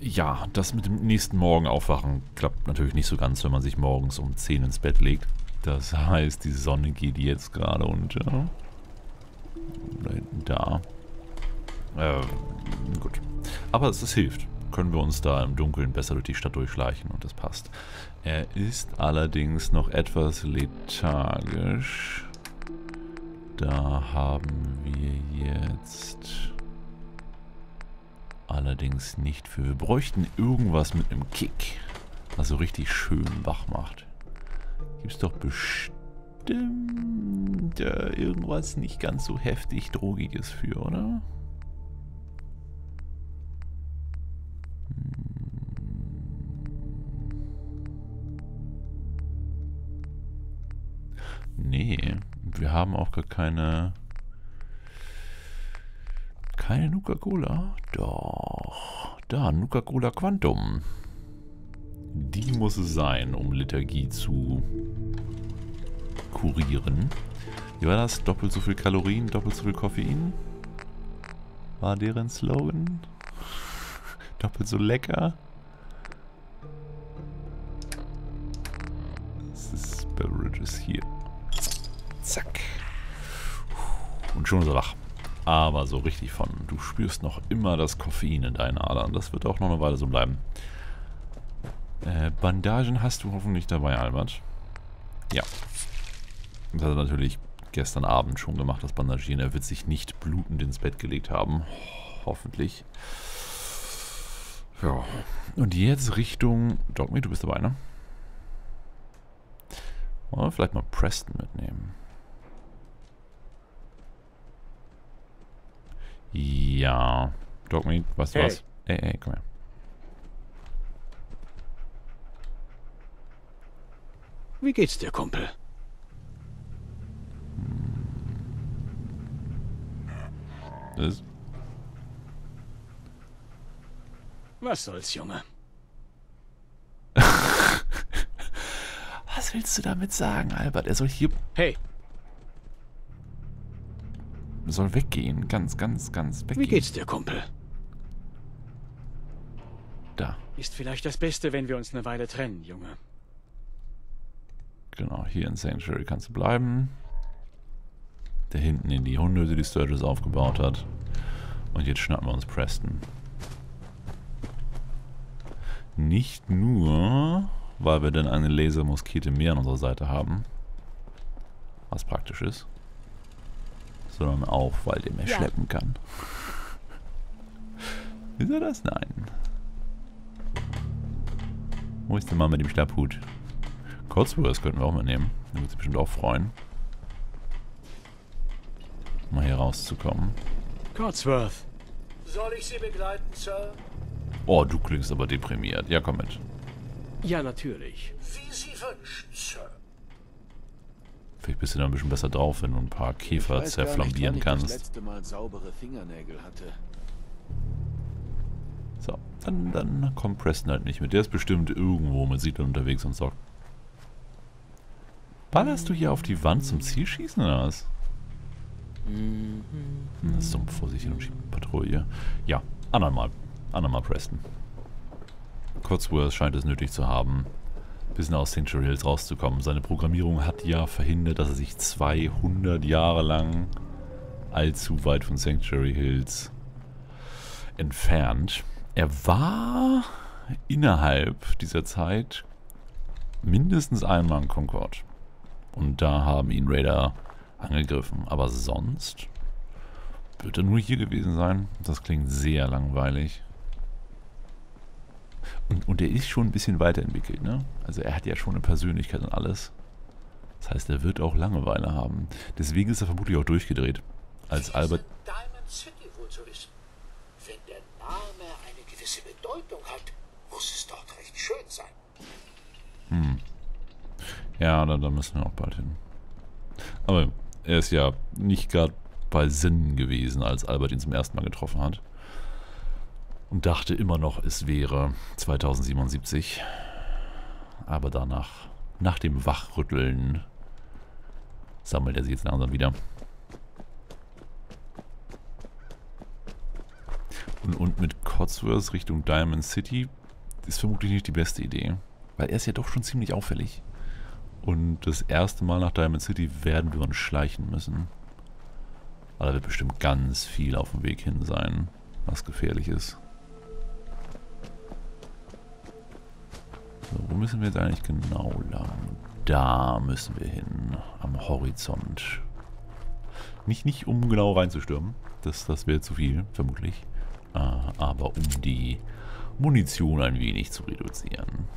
Ja, das mit dem nächsten Morgen aufwachen klappt natürlich nicht so ganz, wenn man sich morgens um 10 ins Bett legt. Das heißt, die Sonne geht jetzt gerade und ja, da. Gut. Aber es hilft. Können wir uns da im Dunkeln besser durch die Stadt durchschleichen und das passt. Er ist allerdings noch etwas lethargisch. Da haben wir jetzt allerdings nicht für. Wir bräuchten irgendwas mit einem Kick, was so richtig schön wach macht. Gibt es doch bestimmt irgendwas nicht ganz so heftig Drogiges für, oder? Nee, wir haben auch gar keine Nuka Cola. Doch, da, Nuka Cola Quantum. Die muss es sein, um Lethargie zu kurieren. Wie war das? Doppelt so viel Kalorien, doppelt so viel Koffein? War deren Slogan? Doppelt so lecker. Das ist Beverages hier. Zack. Und schon ist er wach. Aber so richtig von. Du spürst noch immer das Koffein in deinen Adern. Das wird auch noch eine Weile so bleiben. Bandagen hast du hoffentlich dabei, Albert. Ja. Das hat er natürlich gestern Abend schon gemacht, das Bandagieren. Er wird sich nicht blutend ins Bett gelegt haben. Hoffentlich. Ja. Und jetzt Richtung Dogmeat, du bist dabei, ne? Wollen wir vielleicht mal Preston mitnehmen? Ja. Dogmeat, weißt du was? Ey, komm her. Wie geht's dir, Kumpel? Das? Was soll's, Junge? Was willst du damit sagen, Albert? Er soll hier... Hey! Er soll weggehen. Ganz, ganz, ganz weggehen. Wie geht's dir, Kumpel? Da. Ist vielleicht das Beste, wenn wir uns eine Weile trennen, Junge. Genau, hier in Sanctuary kannst du bleiben. Da hinten in die Hunde, die Sturges aufgebaut hat. Und jetzt schnappen wir uns Preston. Nicht nur, weil wir dann eine Lasermuskete mehr an unserer Seite haben, was praktisch ist, sondern auch, weil der mehr schleppen kann. Ist er das? Nein. Wo ist der Mann mit dem Stabhut? Codsworth könnten wir auch mal nehmen. Da würde sich bestimmt auch freuen. Um mal hier rauszukommen. Codsworth. Soll ich Sie begleiten, Sir? Oh, du klingst aber deprimiert. Ja, komm mit. Ja, natürlich. Wie Sie wünschen, Sir. Vielleicht bist du da ein bisschen besser drauf, wenn du ein paar Käfer zerflambieren kannst. Ich weiß gar nicht, wann ich das letzte Mal saubere Fingernägel hatte. So, dann kommt Preston halt nicht mit. Der ist bestimmt irgendwo mit Siedlern unterwegs und sorgt. Ballerst du hier auf die Wand zum Zielschießen oder was? Sumpf vor sich hin und schiebt Patrouille. Ja, andermal Preston. Codsworth scheint es nötig zu haben, ein bisschen aus Sanctuary Hills rauszukommen. Seine Programmierung hat ja verhindert, dass er sich 200 Jahre lang allzu weit von Sanctuary Hills entfernt. Er war innerhalb dieser Zeit mindestens einmal in Concord. Und da haben ihn Raider angegriffen. Aber sonst wird er nur hier gewesen sein. Das klingt sehr langweilig. Und er ist schon ein bisschen weiterentwickelt, ne? Also er hat ja schon eine Persönlichkeit und alles. Das heißt, er wird auch Langeweile haben. Deswegen ist er vermutlich auch durchgedreht. Als Albert... Diamond City wohl zu wissen. Wenn der Name eine gewisse Bedeutung hat, muss es dort recht schön sein. Hm. Ja, da müssen wir auch bald hin. Aber er ist ja nicht gerade bei Sinnen gewesen, als Albert ihn zum ersten Mal getroffen hat. Und dachte immer noch, es wäre 2077. Aber danach, nach dem Wachrütteln, sammelt er sich jetzt langsam wieder. Und mit Codsworth Richtung Diamond City ist vermutlich nicht die beste Idee. Weil er ist ja doch schon ziemlich auffällig. Und das erste Mal nach Diamond City werden wir uns schleichen müssen. Aber da wird bestimmt ganz viel auf dem Weg hin sein, was gefährlich ist. So, wo müssen wir jetzt eigentlich genau lang? Da müssen wir hin, am Horizont. Nicht um genau reinzustürmen, das wäre zu viel, vermutlich. Aber um die Munition ein wenig zu reduzieren.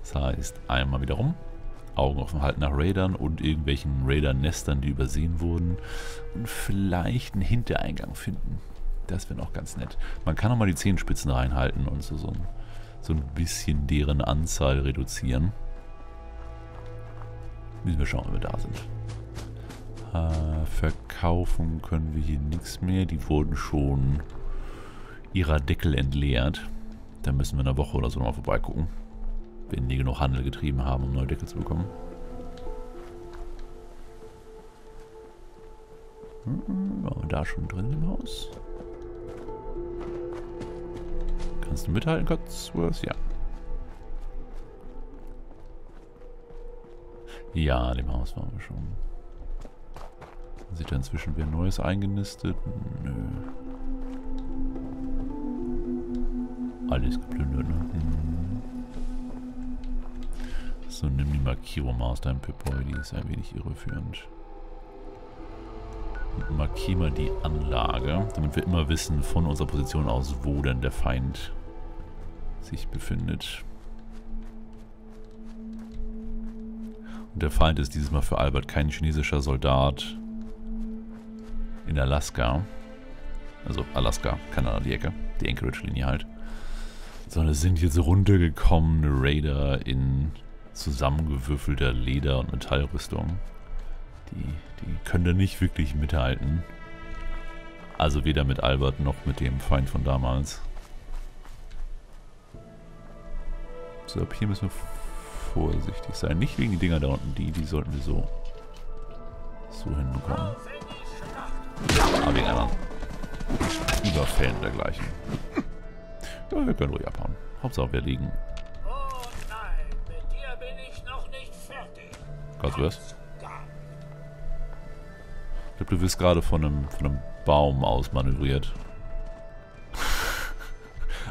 Das heißt, einmal wieder rum. Augen offen halten nach Raidern und irgendwelchen Raider-Nestern, die übersehen wurden. Und vielleicht einen Hintereingang finden. Das wäre noch ganz nett. Man kann auch mal die Zehenspitzen reinhalten und so ein bisschen deren Anzahl reduzieren. Müssen wir schauen, wenn wir da sind. Verkaufen können wir hier nichts mehr. Die wurden schon ihrer Deckel entleert. Da müssen wir in einer Woche oder so nochmal vorbeigucken. Wenn die genug Handel getrieben haben, um neue Deckel zu bekommen. Waren wir da schon drin im Haus? Kannst du mithalten, Codsworth? Ja. Ja, in dem Haus waren wir schon. Sieht da inzwischen wieder Neues eingenistet? Nö. Alles geplündert, ne? So, nimm die Markierung mal aus deinem Pip-Boy, die ist ein wenig irreführend. Und markier mal die Anlage, damit wir immer wissen von unserer Position aus, wo denn der Feind sich befindet. Und der Feind ist dieses Mal für Albert kein chinesischer Soldat in Alaska. Also Alaska, Kanada, die Ecke, die Anchorage-Linie halt. Sondern es sind jetzt runtergekommene Raider in zusammengewürfelter Leder- und Metallrüstung. Die können da nicht wirklich mithalten. Also weder mit Albert noch mit dem Feind von damals. So, ab hier müssen wir vorsichtig sein. Nicht wegen die Dinger da unten, die sollten wir so hinbekommen. Aber wegen anderen Überfällen dergleichen. Ja, wir können ruhig abhauen. Hauptsache wir liegen. Codsworth? Ich glaube, du wirst gerade von einem Baum aus manövriert.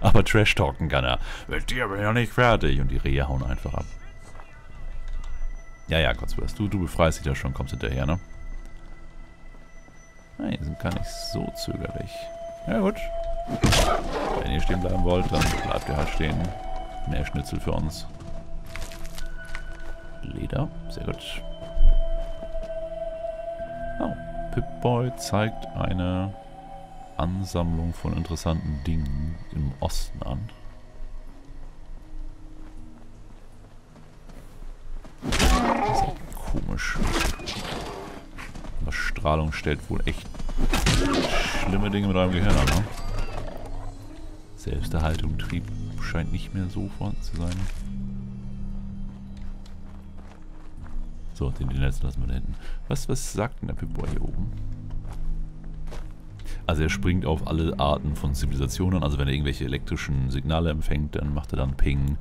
Aber Trash-talken kann er. Mit dir bin ich noch nicht fertig. Und die Rehe hauen einfach ab. Ja, Codsworth, du befreist dich ja schon, kommst hinterher, ne? Nein, die sind gar nicht so zögerlich. Ja gut. Wenn ihr stehen bleiben wollt, dann bleibt ihr halt stehen. Mehr Schnitzel für uns. Leder. Sehr gut. Oh, Pip-Boy zeigt eine Ansammlung von interessanten Dingen im Osten an. Das ist echt komisch. Aber Strahlung stellt wohl echt schlimme Dinge mit eurem Gehirn an, ne? Selbsterhaltung, Trieb scheint nicht mehr so vorhanden zu sein. So, den letzten lassen wir da hinten. Was sagt denn der Pip-Boy hier oben? Also er springt auf alle Arten von Zivilisationen. Also wenn er irgendwelche elektrischen Signale empfängt, dann macht er dann Ping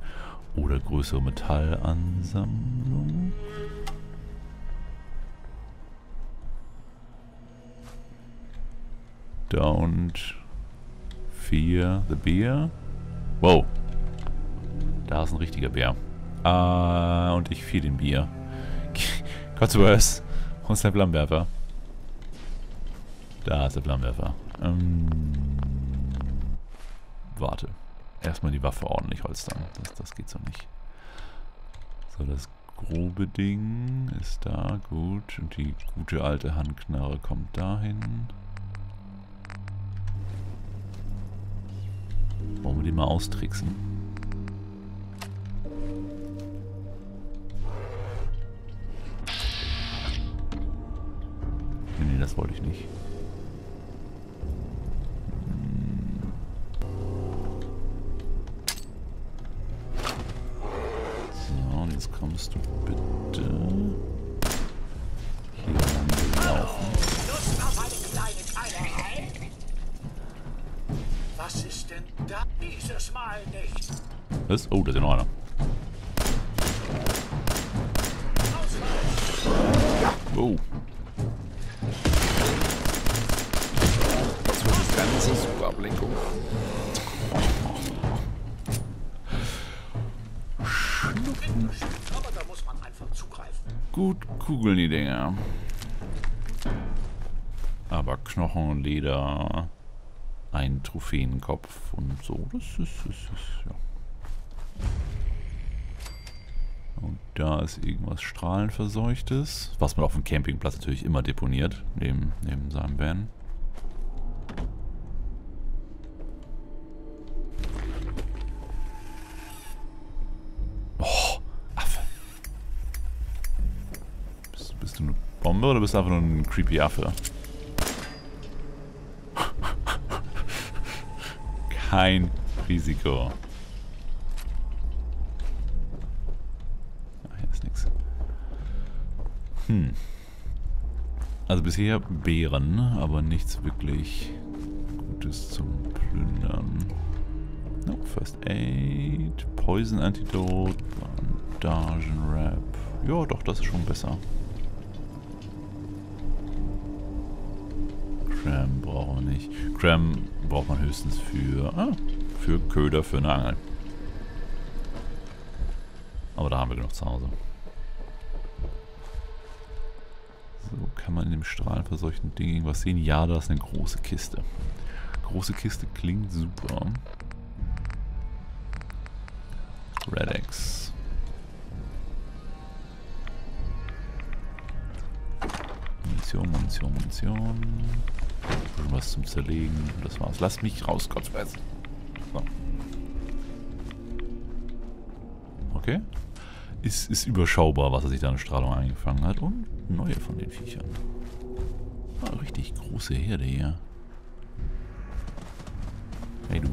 oder größere Metallansammlung. Don't fear the bear. Wow. Da ist ein richtiger Bär. Ah, und ich fear den Bier. Codsworth, wo ist der Flammenwerfer? Da ist der Flammenwerfer. Warte. Erstmal die Waffe ordentlich holstern. Das geht so nicht. So, das grobe Ding ist da. Gut. Und die gute alte Handknarre kommt dahin. Wollen wir die mal austricksen? Nee, das wollte ich nicht. So, und jetzt kommst du bitte hier lang laufen. Was ist denn da dieses Mal nicht? Was? Oh, da ist ja noch einer. Oh. Das war die ganze Superablenkung. Schnuppen. Aber da muss man einfach zugreifen. Gut kugeln die Dinger. Aber Knochen, Leder, ein Trophäenkopf und so. Das ist ja. Und da ist irgendwas strahlenverseuchtes, was man auf dem Campingplatz natürlich immer deponiert, neben seinem Van. Oh, Affe. Bist du eine Bombe oder bist du einfach nur ein creepy Affe? Kein Risiko. Also bisher Beeren, aber nichts wirklich Gutes zum Plündern. No, First Aid, Poison Antidote, Bandagenwrap. Ja, doch, das ist schon besser. Cram brauchen wir nicht. Cram braucht man höchstens für Köder, für eine Angel. Aber da haben wir genug zu Hause. So, kann man in dem strahlenverseuchten Ding irgendwas sehen? Ja, da ist eine große Kiste. Große Kiste klingt super. Red X. Munition. Was zum Zerlegen. Das war's. Lass mich raus, Codsworth. So. Okay. Ist überschaubar, was er sich da in Strahlung eingefangen hat. Und neue von den Viechern. Ah, richtig große Herde hier. Hey du.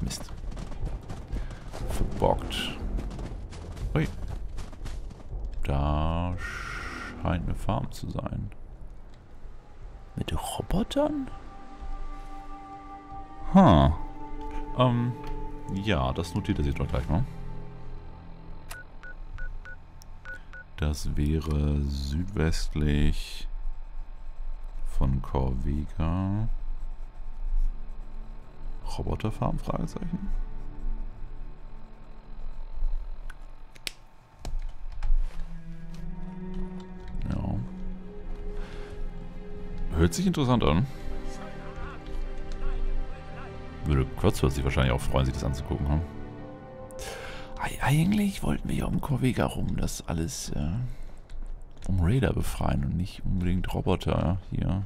Mist. Verbockt. Ui. Da scheint eine Farm zu sein. Mit Robotern? Hm. Ja, das notiert er sich doch gleich mal. Das wäre südwestlich von Corvega. Roboterfarm? Fragezeichen. Ja. Hört sich interessant an. Würde Codsworth sich wahrscheinlich auch freuen, sich das anzugucken. Hm? Eigentlich wollten wir ja um Corvega rum, das alles um Raider befreien und nicht unbedingt Roboter hier.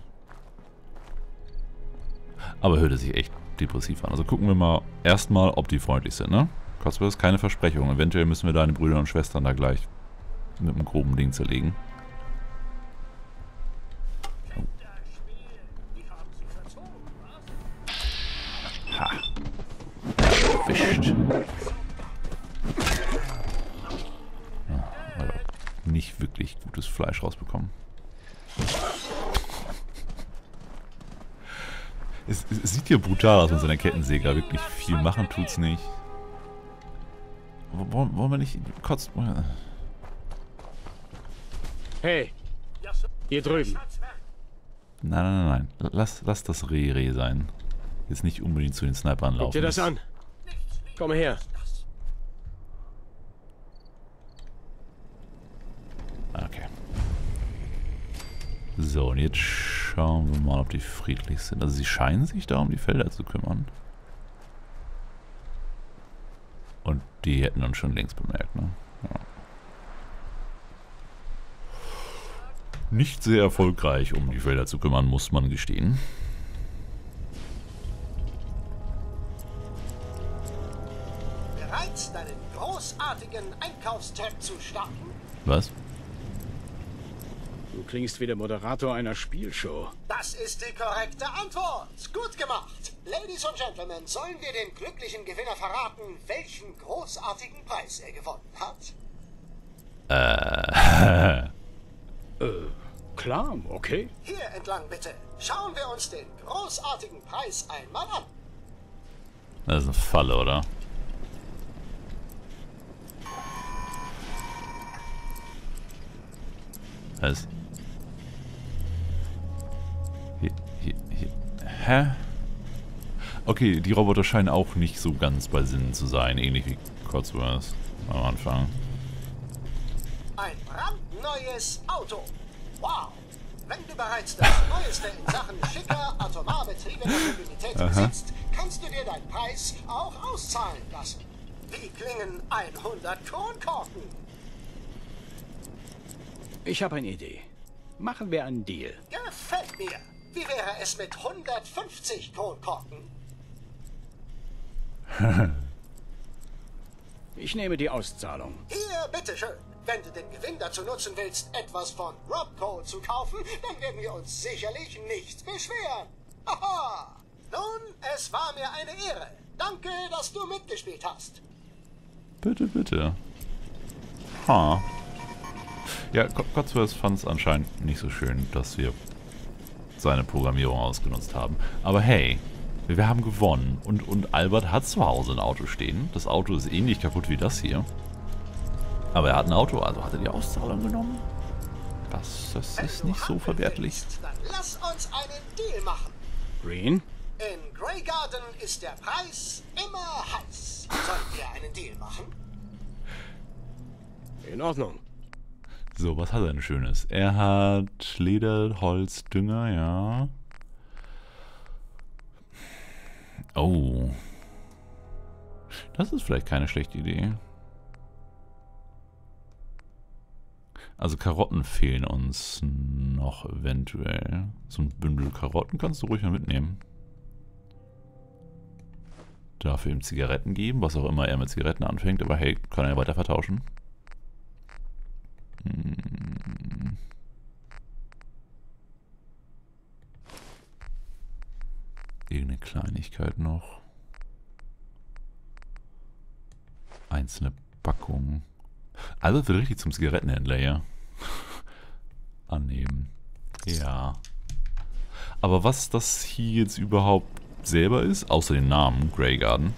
Aber hört sich echt depressiv an. Also gucken wir mal erstmal, ob die freundlich sind, ne? Codsworth, keine Versprechung. Eventuell müssen wir deine Brüder und Schwestern da gleich mit einem groben Ding zerlegen. Ha. Erwischt. Nicht wirklich gutes Fleisch rausbekommen. Es sieht ja brutal aus mit seiner Kettensäge. Wirklich viel machen tut's nicht. Wollen wir nicht kotzen? Hey, hier drüben. Nein. Lass das Reh sein. Jetzt nicht unbedingt zu den Snipern laufen. Guck dir das an. Komm her. So, und jetzt schauen wir mal, ob die friedlich sind. Also sie scheinen sich da um die Felder zu kümmern. Und die hätten uns schon längst bemerkt, ne? Ja. Nicht sehr erfolgreich, um die Felder zu kümmern, muss man gestehen. Bereits deinen großartigen Einkaufstag zu starten? Was? Du klingst wie der Moderator einer Spielshow. Das ist die korrekte Antwort. Gut gemacht. Ladies und Gentlemen, sollen wir dem glücklichen Gewinner verraten, welchen großartigen Preis er gewonnen hat? Klar, okay. Hier entlang bitte. Schauen wir uns den großartigen Preis einmal an. Das ist eine Falle, oder? Was? Hier. Hä? Okay, die Roboter scheinen auch nicht so ganz bei Sinnen zu sein, ähnlich wie Codsworth am Anfang. Ein brandneues Auto. Wow! Wenn du bereits das Neueste in Sachen schicker, atomar betriebener Mobilität besitzt, kannst du dir deinen Preis auch auszahlen lassen. Wie klingen 100 Kronkorken? Ich habe eine Idee. Machen wir einen Deal. Gefällt mir. Wie wäre es mit 150 Kronkorken? Ich nehme die Auszahlung. Hier, bitteschön. Wenn du den Gewinn dazu nutzen willst, etwas von Robco zu kaufen, dann werden wir uns sicherlich nicht beschweren. Aha! Nun, es war mir eine Ehre. Danke, dass du mitgespielt hast. Bitte, bitte. Ha. Ja, Codsworth fand es anscheinend nicht so schön, dass wir seine Programmierung ausgenutzt haben. Aber hey, wir haben gewonnen. Und Albert hat zu Hause ein Auto stehen. Das Auto ist ähnlich kaputt wie das hier. Aber er hat ein Auto, also hat er die Auszahlung genommen. Das ist nicht so verwertlich. Dann lass uns einen Deal machen. Green? In Greygarden ist der Preis immer heiß. Sollen wir einen Deal machen? In Ordnung. So, was hat er denn Schönes? Er hat Leder, Holz, Dünger, ja. Oh. Das ist vielleicht keine schlechte Idee. Also Karotten fehlen uns noch eventuell. So ein Bündel Karotten kannst du ruhig mal mitnehmen. Dafür ihm Zigaretten geben, was auch immer er mit Zigaretten anfängt. Aber hey, kann er ja weiter vertauschen. Hm. Irgendeine Kleinigkeit noch. Einzelne Packungen. Also wird richtig zum Zigarettenhändler, ja. Annehmen. Ja. Aber was das hier jetzt überhaupt selber ist, außer dem Namen Greygarden,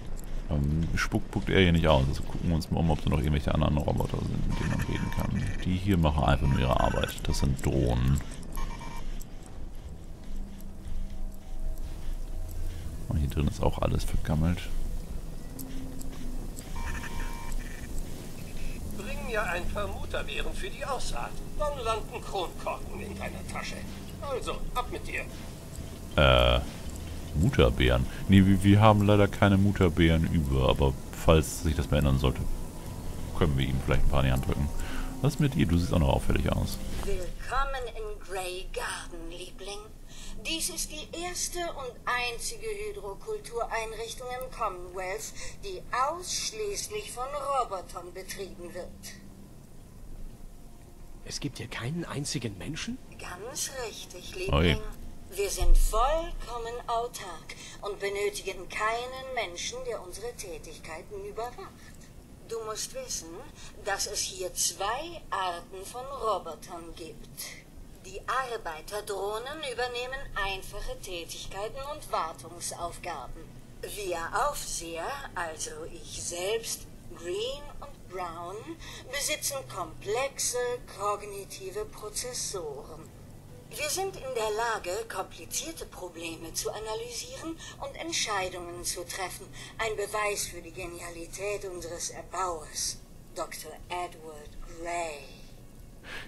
spuckt er hier nicht aus. Also gucken wir uns mal um, ob da noch irgendwelche anderen Roboter sind, mit denen man reden kann. Die hier machen einfach nur ihre Arbeit. Das sind Drohnen. Und hier drin ist auch alles vergammelt. Ein paar Mutterbeeren für die Aussaat. Dann landen Kronkorken in deiner Tasche. Also, ab mit dir. Mutterbeeren? Nee, wir haben leider keine Mutterbeeren über, aber falls sich das mal ändern sollte, können wir ihm vielleicht ein paar in die Hand drücken. Was ist mit dir? Du siehst auch noch auffällig aus. Willkommen in Greygarden, Liebling. Dies ist die erste und einzige Hydrokultureinrichtung im Commonwealth, die ausschließlich von Robotern betrieben wird. Es gibt hier keinen einzigen Menschen? Ganz richtig, Liebling. Oi. Wir sind vollkommen autark und benötigen keinen Menschen, der unsere Tätigkeiten überwacht. Du musst wissen, dass es hier zwei Arten von Robotern gibt. Die Arbeiterdrohnen übernehmen einfache Tätigkeiten und Wartungsaufgaben. Wir Aufseher, also ich selbst, Green und Brown, besitzen komplexe kognitive Prozessoren. Wir sind in der Lage, komplizierte Probleme zu analysieren und Entscheidungen zu treffen. Ein Beweis für die Genialität unseres Erbauers, Dr. Edward Gray.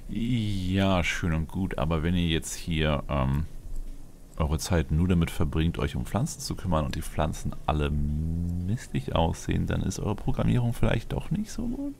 Ja, schön und gut, aber wenn ihr jetzt hier eure Zeit nur damit verbringt, euch um Pflanzen zu kümmern und die Pflanzen alle mistig aussehen, dann ist eure Programmierung vielleicht doch nicht so gut.